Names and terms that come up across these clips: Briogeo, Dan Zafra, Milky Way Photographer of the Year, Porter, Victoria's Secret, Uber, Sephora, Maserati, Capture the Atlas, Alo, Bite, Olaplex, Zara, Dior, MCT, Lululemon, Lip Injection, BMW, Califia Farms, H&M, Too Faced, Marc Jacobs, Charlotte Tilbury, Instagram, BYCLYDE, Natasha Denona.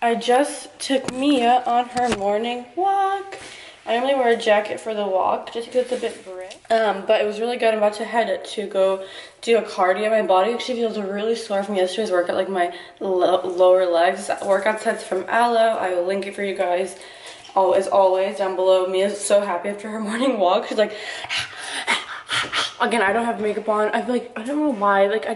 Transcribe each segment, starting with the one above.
I just took Mia on her morning walk. I normally wear a jacket for the walk just because it's a bit brisk. But it was really good. I'm about to head to go do a cardio. My body actually feels really sore from yesterday's workout, like my lower legs. Workout sets from Alo. I will link it for you guys, as always, down below. Mia's so happy after her morning walk. She's like, again, I don't have makeup on. I feel like, I don't know why. Like,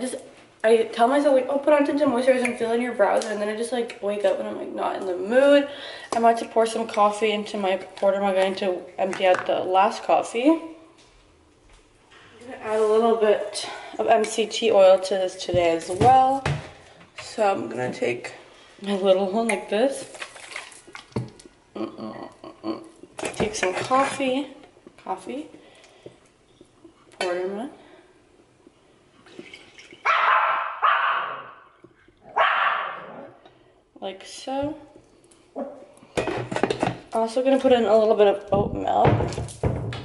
I tell myself, like, oh, put on tinted moisturizer and fill in your brows, and then I just, like, wake up and I'm, like, not in the mood. I'm about to pour some coffee into my Porter mug. I'm going to empty out the last coffee. I'm going to add a little bit of MCT oil to this today as well. So I'm going to take my little one like this. Take some coffee. Porter mug. Like so. Also gonna put in a little bit of oat milk.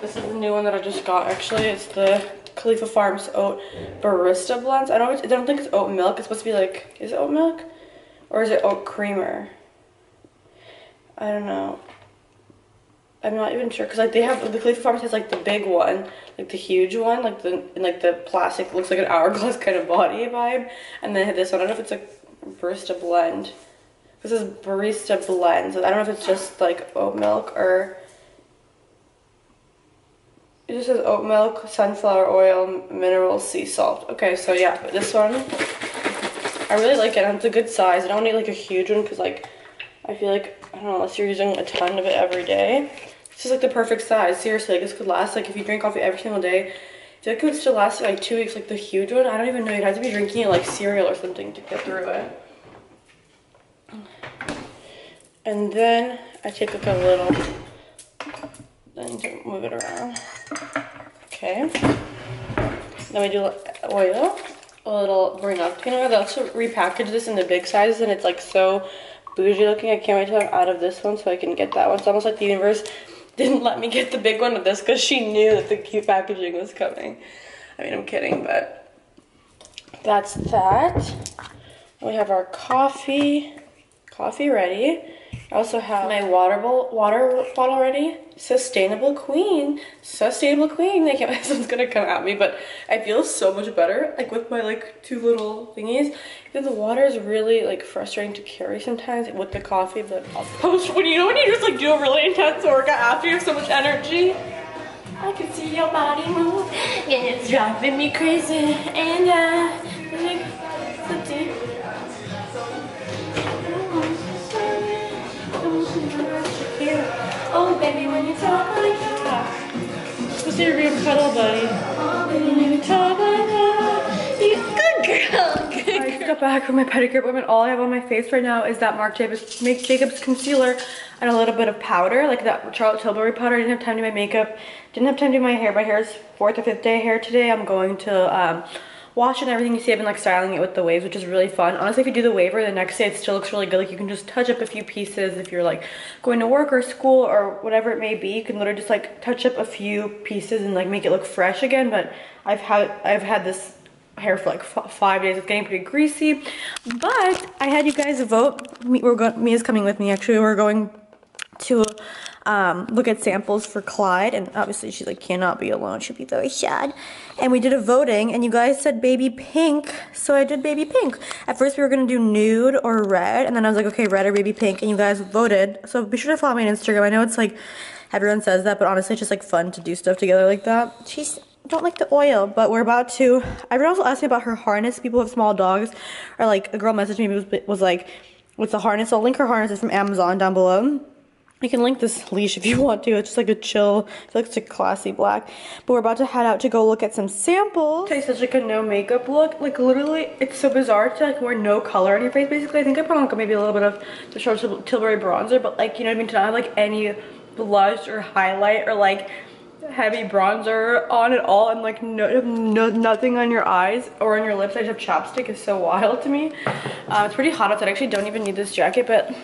This is the new one that I just got, actually. It's the Califia Farms Oat Barista Blends. I don't think it's oat milk. It's supposed to be like, is it oat milk? Or is it oat creamer? I don't know. I'm not even sure, because like the Califia Farms has like the big one, like the huge one, like the plastic looks like an hourglass kind of body vibe, and then this one. I don't know if it's a barista blend. This is barista blend, so I don't know if it's just like oat milk or it just says oat milk, sunflower oil, mineral sea salt. Okay, so yeah, but this one I really like it. It's a good size. I don't need like a huge one because like I feel like I don't know unless you're using a ton of it every day. This is like the perfect size. Seriously, like this could last, like if you drink coffee every single day, I feel like it would still last like 2 weeks, like the huge one. I don't even know, you'd have to be drinking it like cereal or something to get through it. And then I take like a little, then to move it around. Okay. Then we do oil, a little green up. You know, they also repackage this in the big size and it's like so bougie looking. I can't wait till I'm out of this one so I can get that one. It's almost like the universe didn't let me get the big one of this because she knew that the cute packaging was coming. I mean, I'm kidding, but that's that. We have our coffee ready. I also have my water bottle ready. Sustainable queen. I can't wait, someone's gonna come at me, but I feel so much better, like with my like two little thingies. Because the water is really like frustrating to carry sometimes with the coffee, but I'll post when you know when you just like do a really intense workout after you have so much energy. I can see your body move and it's driving me crazy and oh baby, when you talk like that, what's your real cuddle buddy? Oh baby, when you talk like that, you good girl. Good girl. I just got back from my pedicure appointment. All I have on my face right now is that Marc Jacobs concealer and a little bit of powder, like that Charlotte Tilbury powder. I didn't have time to do my makeup. Didn't have time to do my hair. My hair is fourth or fifth day hair today. I'm going to wash and everything. You see I've been like styling it with the waves, which is really fun. Honestly, if you do the waver the next day, it still looks really good. Like you can just touch up a few pieces if you're like going to work or school or whatever it may be. You can literally just like touch up a few pieces and like make it look fresh again. But I've had this hair for like 5 days. It's getting pretty greasy. But I had you guys vote. Mia's coming with me actually. We're going to look at samples for Clyde, and obviously she like cannot be alone, she'd be very sad. And we did a voting and you guys said baby pink, so I did baby pink. At first we were gonna do nude or red, and then I was like, okay, red or baby pink, and you guys voted. So be sure to follow me on Instagram. I know it's like everyone says that, but honestly it's just like fun to do stuff together like that. She's don't like the oil, but we're about to. Everyone also asked me about her harness. People with small dogs, or like a girl messaged me was like, what's the harness? I'll link her harness. It's from Amazon down below. You can link this leash if you want to. It's just like a chill, I feel like it's a classy black. But we're about to head out to go look at some samples. It's such like a no makeup look. Like literally, it's so bizarre to like wear no color on your face basically. I think I put on maybe a little bit of the Charlotte Tilbury bronzer, but like, you know what I mean? To not have like any blush or highlight or like heavy bronzer on at all, and like nothing on your eyes or on your lips. I just have chapstick, is so wild to me. It's pretty hot outside. I actually don't even need this jacket, but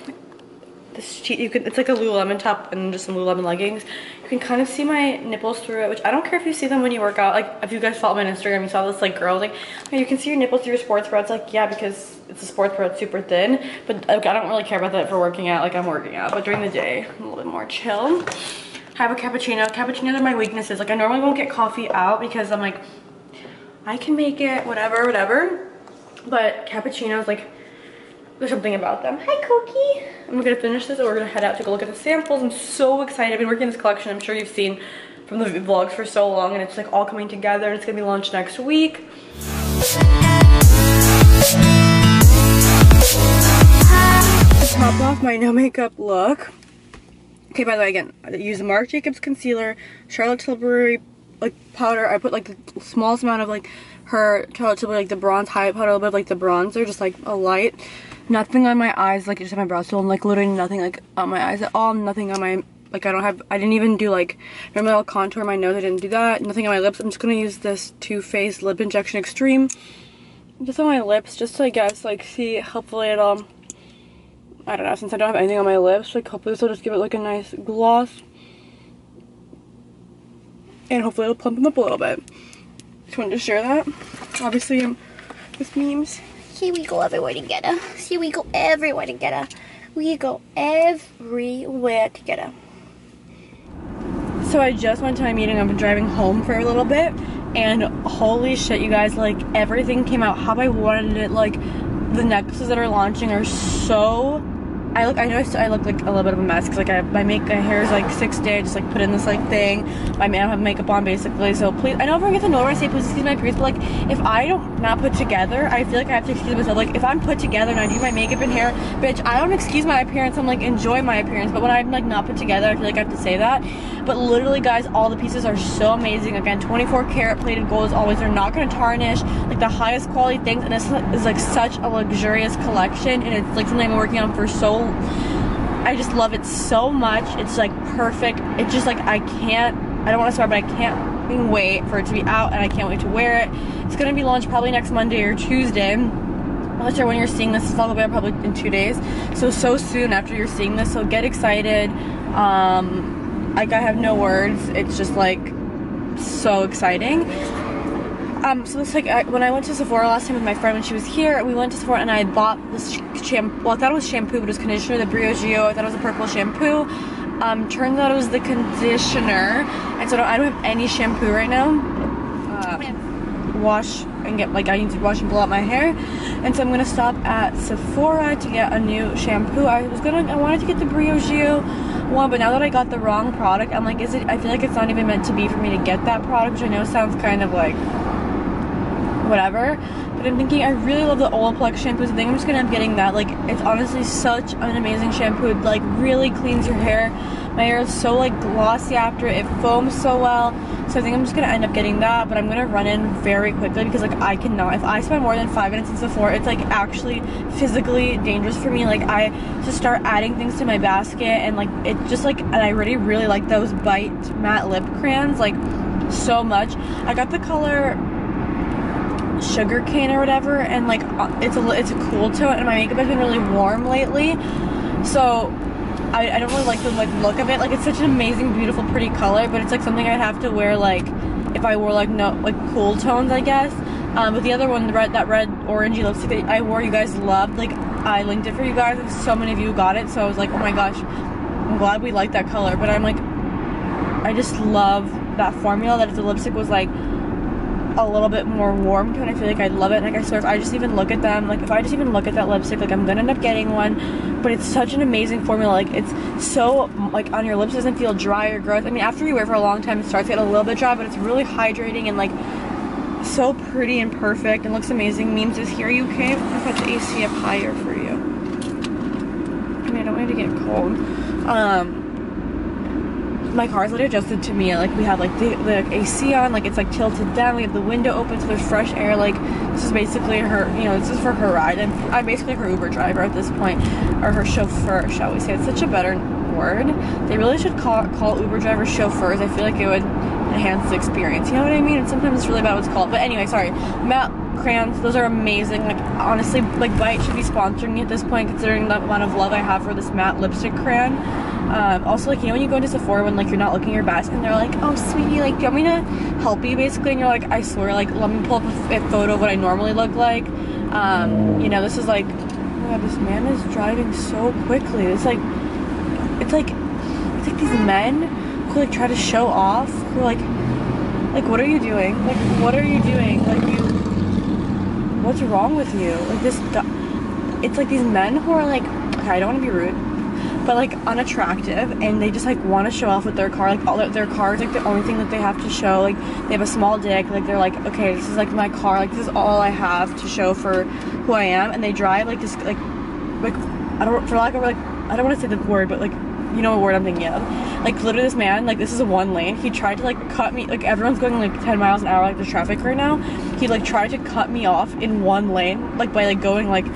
this cheat, you could, it's like a Lululemon top and just some Lululemon leggings. You can kind of see my nipples through it, which I don't care if you see them when you work out. Like, if you guys follow me on Instagram, you saw this like girl like, oh, you can see your nipples through your sports bra. It's like, yeah, because it's a sports bra, it's super thin, but like, I don't really care about that for working out. Like, I'm working out, but during the day I'm a little bit more chill. I have a cappuccino. Cappuccinos are my weaknesses. Like, I normally won't get coffee out because I'm like, I can make it, whatever, whatever. But cappuccinos, like, there's something about them. Hi, Koki. I'm gonna finish this and we're gonna head out to go look at the samples. I'm so excited. I've been working this collection, I'm sure you've seen from the vlogs, for so long, and it's like all coming together. It's gonna be launched next week. To top off my no makeup look. Okay, by the way, again, I use the Marc Jacobs concealer, Charlotte Tilbury like powder. I put like the smallest amount of like her Charlotte Tilbury, like the bronze highlight powder, a little bit like the bronzer, just like a light. Nothing on my eyes, like, just on my brows. So I'm like literally nothing like on my eyes at all. Nothing on my, like, I didn't even do like, normally I'll contour my nose, I didn't do that. Nothing on my lips. I'm just gonna use this Too Faced Lip Injection Extreme just on my lips, just to, I guess, like, see, hopefully it'll, I don't know, since I don't have anything on my lips, like, hopefully this will just give it like a nice gloss, and hopefully it'll plump them up a little bit. Just wanted to share that. Obviously, with memes. Here we go everywhere together. Here we go everywhere together. We go everywhere together. So I just went to my meeting. I've been driving home for a little bit, and holy shit, you guys, like, everything came out how I wanted it. Like, the necklaces that are launching are so, I look like a little bit of a mess because like my hair is like 6 day. I just like put in this like thing. I mean, I have makeup on basically, so please, I know everyone gets annoyed when I say please excuse my appearance, but like if I don't not put together, I feel like I have to excuse myself. Like if I'm put together and I do my makeup and hair, bitch, I don't excuse my appearance. I'm like, enjoy my appearance. But when I'm like not put together, I feel like I have to say that. But literally, guys, all the pieces are so amazing. Again, 24 karat plated gold as always. They're not gonna tarnish. Like the highest quality things, and this is like such a luxurious collection, and it's like something I've been working on for so long. I just love it so much. It's like perfect. It's just like I don't want to swear, but I can't wait for it to be out, and I can't wait to wear it. It's going to be launched probably next Monday or Tuesday. I'm not sure when you're seeing this. It's all about probably in 2 days, so soon after you're seeing this, so get excited. Like I have no words. It's just like so exciting. So it's like, when I went to Sephora last time with my friend when she was here, we went to Sephora and I bought this shampoo, well I thought it was shampoo, but it was conditioner, the Briogeo. I thought it was a purple shampoo. Turns out it was the conditioner, and so I don't have any shampoo right now. Wash and get, like I need to wash and blow out my hair, and so I'm gonna stop at Sephora to get a new shampoo. I wanted to get the Briogeo one, but now that I got the wrong product, I'm like, I feel like it's not even meant to be for me to get that product, which I know sounds kind of like whatever, but I'm thinking I really love the Olaplex shampoo, so I think I'm just gonna end up getting that. Like, it's honestly such an amazing shampoo. It like really cleans your hair. My hair is so like glossy after it. It foams so well, so I think I'm just gonna end up getting that. But I'm gonna run in very quickly because like I cannot, if I spend more than 5 minutes in Sephora, it's like actually physically dangerous for me. Like I just start adding things to my basket, and like it just like, and I really really like those Bite matte lip crayons like so much. I got the color sugar cane or whatever, and like it's a cool tone, and my makeup has been really warm lately, so I don't really like the like look of it. Like it's such an amazing, beautiful, pretty color, but it's like something I'd have to wear like if I wore like no like cool tones, I guess. But the other one, that red orangey lipstick that I wore, you guys loved. Like I linked it for you guys, and so many of you got it, so I was like, oh my gosh, I'm glad we like that color. But I'm like, I just love that formula. That if the lipstick was like a little bit more warm tone, I feel like I'd love it. Like I swear, if I just even look at them, like if I just even look at that lipstick, like I'm gonna end up getting one. But it's such an amazing formula. Like it's so like on your lips, it doesn't feel dry or gross. I mean, after you wear it for a long time, it starts to get a little bit dry, but it's really hydrating and like so pretty and perfect and looks amazing. Memes is here. You okay? I put the AC up higher for you. I mean, I don't want you to get cold. My car's literally adjusted to me. Like we have like the AC on, like it's like tilted down. We have the window open, so there's fresh air. Like this is basically her, you know, this is for her ride, and I'm basically her Uber driver at this point, or her chauffeur, shall we say? It's such a better word. They really should call Uber drivers chauffeurs. I feel like it would enhance the experience. You know what I mean? And sometimes it's really bad what's called. But anyway, sorry. crayons. Those are amazing. Like, honestly, like, Bite should be sponsoring me at this point, considering the amount of love I have for this matte lipstick crayon. Also, like, you know when you go into Sephora when, like, you're not looking at your basket and they're like, oh, sweetie, like, do you want me to help you, basically? And you're like, I swear, like, let me pull up a photo of what I normally look like. You know, this is like, oh my god, this man is driving so quickly. It's like, it's like these men who, like, try to show off, who are like, what are you doing? Like, what are you doing? Like, you, what's wrong with you? Like, this, it's like these men who are like, okay, I don't want to be rude, but, like, unattractive, and they just, like, want to show off with their car. Like, all their car is, like, the only thing that they have to show. Like, they have a small dick. Like, they're like, okay, this is, like, my car. Like, this is all I have to show for who I am. And they drive, like, this, like, I don't, for lack of, like, I don't want to say the word, but, like, you know what word I'm thinking of. Like, literally, this man, like, this is a one lane. He tried to, like, cut me, like, everyone's going, like, 10 miles an hour, like, there's traffic right now. He, like, tried to cut me off in one lane, like, by, like, going, like,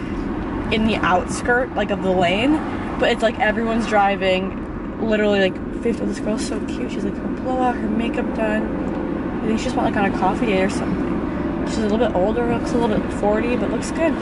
in the outskirt, like, of the lane. But it's like everyone's driving, literally, like, 50. Oh, this girl's so cute. She's like, her blowout, her makeup done. I think she just went, like, on a coffee date or something. She's a little bit older, looks a little bit 40, but looks good.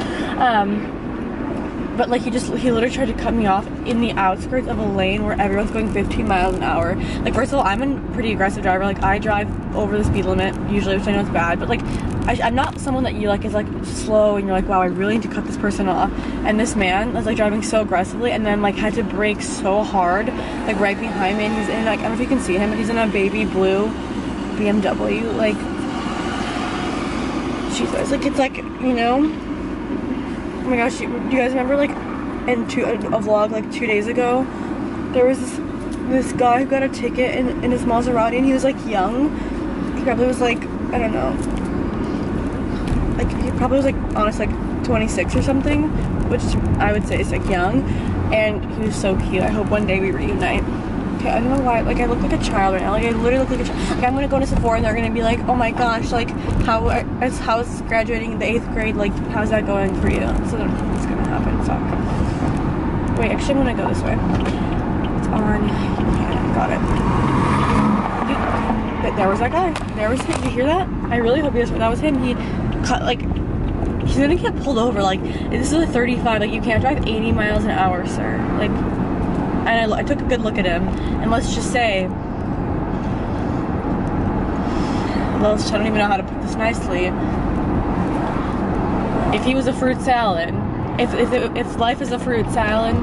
But, like, he literally tried to cut me off in the outskirts of a lane where everyone's going 15 miles an hour. Like, first of all, I'm a pretty aggressive driver. Like, I drive over the speed limit usually, which I know is bad. But, like, I'm not someone that you, like, is, like, slow and you're like, wow, I really need to cut this person off. And this man was, like, driving so aggressively and then, like, had to brake so hard, like, right behind me. And he's in, like, I don't know if you can see him, but he's in a baby blue BMW. Like, Jesus. Like, it's like, you know, oh my gosh, do you guys remember, like, in a vlog, like, 2 days ago, there was this guy who got a ticket in his Maserati, and he was, like, young. He probably was, like, I don't know. Like, he probably was, like, honestly, like, 26 or something, which I would say is, like, young, and he was so cute. I hope one day we reunite. Okay, I don't know why, like, I look like a child right now. Like, I literally look like a child. Like, I'm gonna go to Sephora, and they're gonna be like, oh my gosh, like, how's graduating the 8th grade, like, how's that going for you? So it's gonna happen, so. Wait, actually, I'm gonna go this way. It's on, yeah, got it. But there was that guy. There was him, did you hear that? I really hope you guys, that was him. He cut, like, he's gonna get pulled over. Like, this is a 35, like, you can't drive 80 miles an hour, sir. Like, and I took a good look at him, and let's just say, I don't even know how to put this nicely. If he was a fruit salad, if life is a fruit salad,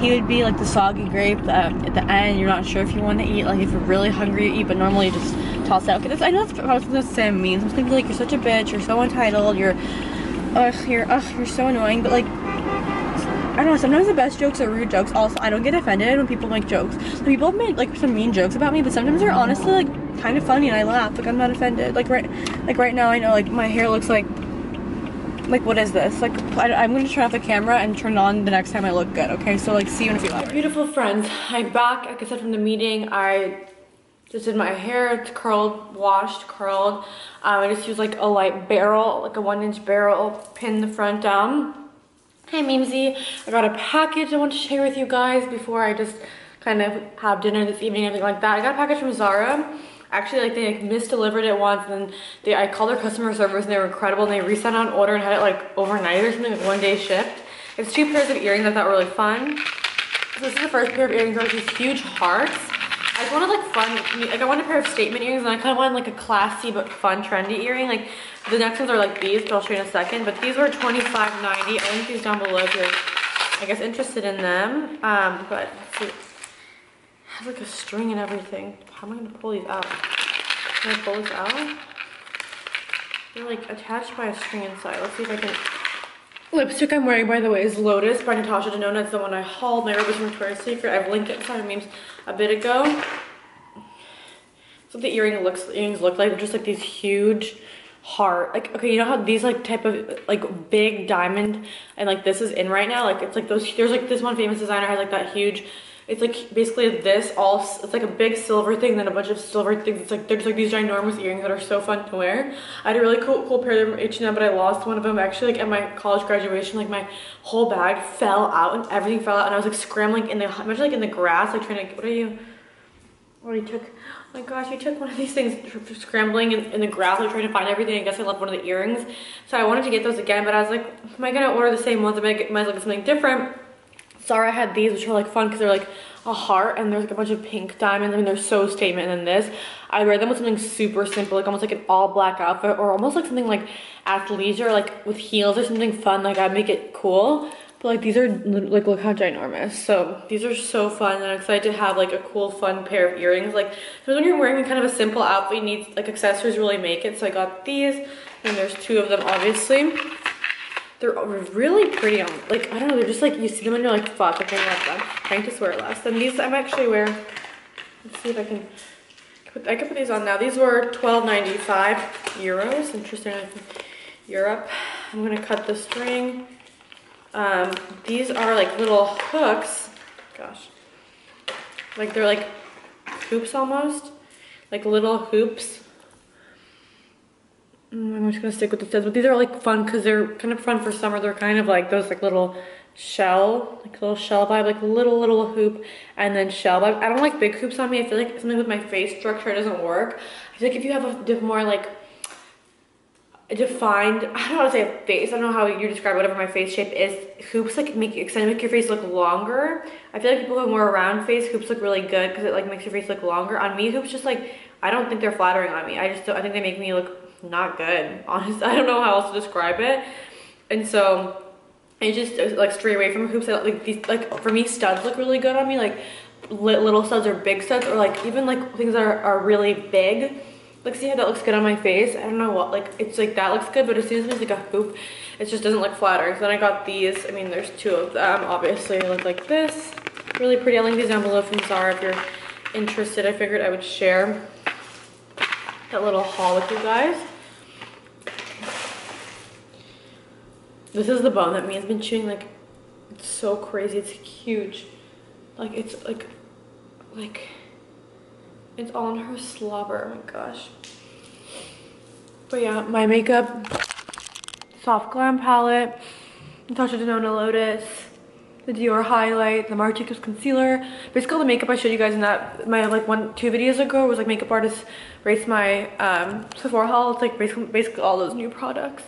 he would be like the soggy grape that at the end you're not sure if you want to eat. Like, if you're really hungry, you eat, but normally you just toss it out. Because I know that's probably something that Sam means. I'm just gonna be like, you're such a bitch, you're so entitled, you're so annoying. But, like, I don't know, sometimes the best jokes are rude jokes. Also, I don't get offended when people make jokes. Some people have made, like, some mean jokes about me, but sometimes they're honestly, like, kind of funny, and I laugh. Like, I'm not offended. Like right now, I know, like, my hair looks like, what is this? Like, I'm gonna turn off the camera and turn it on the next time I look good, okay? So, like, see you in a few hours. Beautiful friends, I'm back. Like I said, from the meeting, I just did my hair. It's curled, washed, curled. I just used, like, a light barrel, like a 1-inch barrel, pinned the front down. Hey, Memesie. I got a package I want to share with you guys before I just kind of have dinner this evening, everything like that. I got a package from Zara. Actually, like, they, like, misdelivered it once, and I called their customer service, and they were incredible, and they resent on order and had it, like, overnight or something, like, 1-day shipped. It's 2 pairs of earrings I thought were really fun. So this is the first pair of earrings. They're, like, these huge hearts. I just wanted, like, fun, like, I wanted a pair of statement earrings, and I kind of wanted, like, a classy but fun, trendy earring. Like, the next ones are, like, these, but I'll show you in a second. But these were $25.90. I'll link these down below if you're, I guess, interested in them. But let's see. It has, like, a string and everything. How am I gonna pull these out? Can I pull this out? They're, like, attached by a string inside. Let's see if I can. Lipstick I'm wearing, by the way, is Lotus by Natasha Denona. It's the one I hauled. My rubber's from Victoria's Secret. I've linked it inside memes a bit ago. That's what the earrings look like. They're just, like, these huge heart, like, okay, you know how these, like, type of, like, big diamond, and, like, this is in right now, like, it's like those, there's, like, this one famous designer has, like, that huge, it's, like, basically this all, it's, like, a big silver thing, then a bunch of silver things. It's, like, they're just, like, these ginormous earrings that are so fun to wear. I had a really cool pair from H&M, but I lost one of them, actually, like, at my college graduation. Like, my whole bag fell out, and everything fell out, and I was, like, scrambling in the, imagine, like, in the grass, like, trying to, what are you, I took, Oh my gosh, I took one of these things scrambling in the ground, trying to find everything. I guess I left one of the earrings. So I wanted to get those again, but I was like, am I gonna order the same ones? I might as well get something different. Zara had these, which are like fun because they're like a heart and there's like a bunch of pink diamonds. I mean, they're so statement. And then this, I wear them with something super simple, like almost like an all black outfit, or almost like something like athleisure, like with heels or something fun. Like I make it cool. But like these are like, look how ginormous. So these are so fun, and I'm excited to have like a cool fun pair of earrings. Like because when you're wearing kind of a simple outfit, you need like accessories really make it. So I got these, and there's two of them obviously. They're really pretty on, like, I don't know, they're just like, you see them and you're like, fuck, I can't have them. I'm trying to swear less. And these I'm actually wearing, let's see if I can put these on now. These were €12.95. Interesting, I'm from Europe. I'm gonna cut the string. These are like little hooks. Gosh. Like they're like hoops almost. Like little hoops. I'm just gonna stick with the studs, but these are like fun because they're kind of fun for summer. They're kind of like those like little shell vibe, like little hoop and then shell vibe. I don't like big hoops on me. I feel like something with my face structure doesn't work. I feel like if you have a more like defined, I don't want to say a face, I don't know how you describe whatever my face shape is, hoops like make your face look longer. I feel like people who have more round face, hoops look really good because it like makes your face look longer. On me, hoops just like, I don't think they're flattering on me. I think they make me look not good, honestly. I don't know how else to describe it. And so I just like stray away from hoops. Like these, like for me, studs look really good on me, like little studs or big studs, or like even like things that are really big. Like see how that looks good on my face? I don't know what, like it's like that looks good, but as soon as it's like a hoop, it just doesn't look flattering. So then I got these. I mean, there's two of them obviously. They look like this, really pretty. I'll link these down below from Zara if you're interested. I figured I would share that little haul with you guys. This is the bone that Mia's been chewing, like, it's so crazy, it's huge. Like, it's like, it's all in her slobber, oh my gosh. But yeah, my makeup, Soft Glam palette, Natasha Denona Lotus, the Dior highlight, the Marc Jacobs concealer. Basically all the makeup I showed you guys in that, my like two videos ago was like makeup artist rates my Sephora haul. It's like basically all those new products.